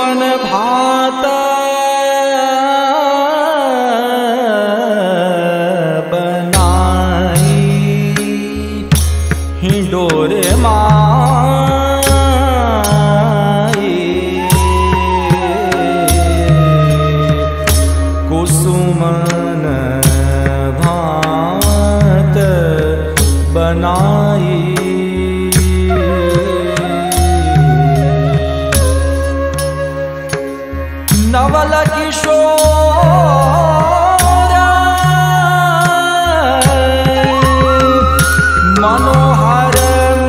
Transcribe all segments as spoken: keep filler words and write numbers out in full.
पवन भाता बनाई हिंडोर माई कुसुमन भात बनाई नवल किशोर मनोहर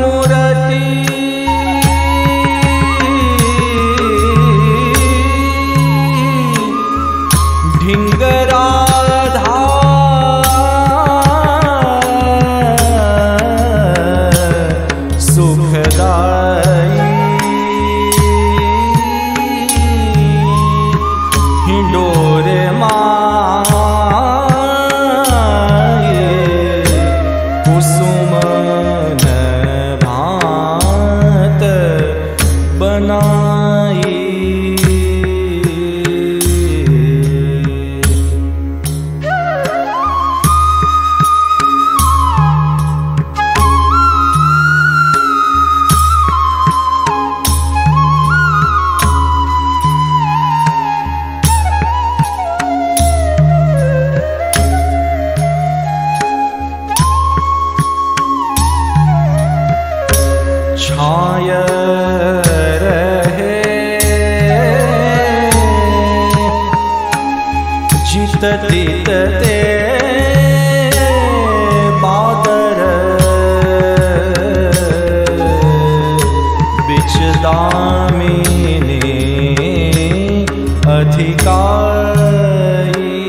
मूर्ति ढिंगरा तीत ते बादर बिच दामिनी अधिकारी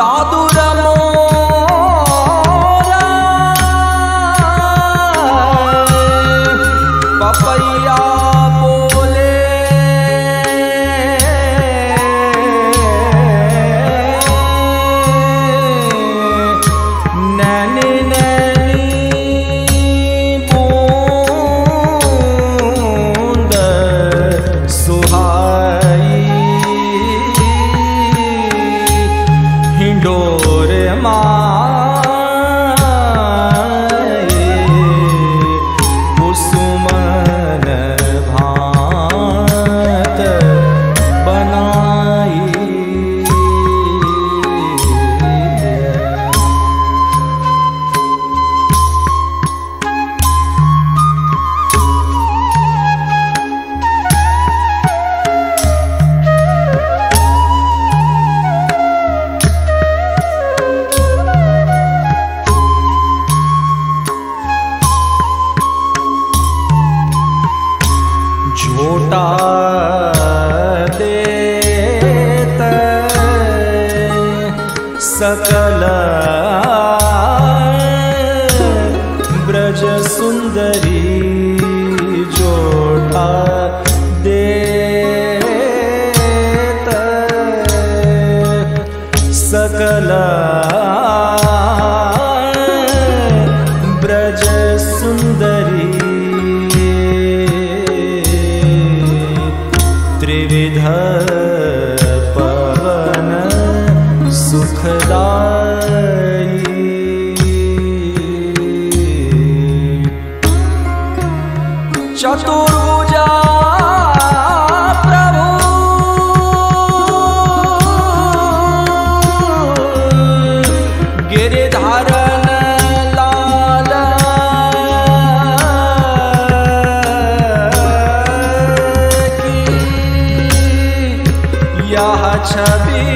दादू रमोरा पपैया सकल ब्रज सुंदरी जोटा देत सकल ब्रज सुंदरी त्रिविध चतुर्भुजा प्रभु गिरिधारन लाल की यह छवि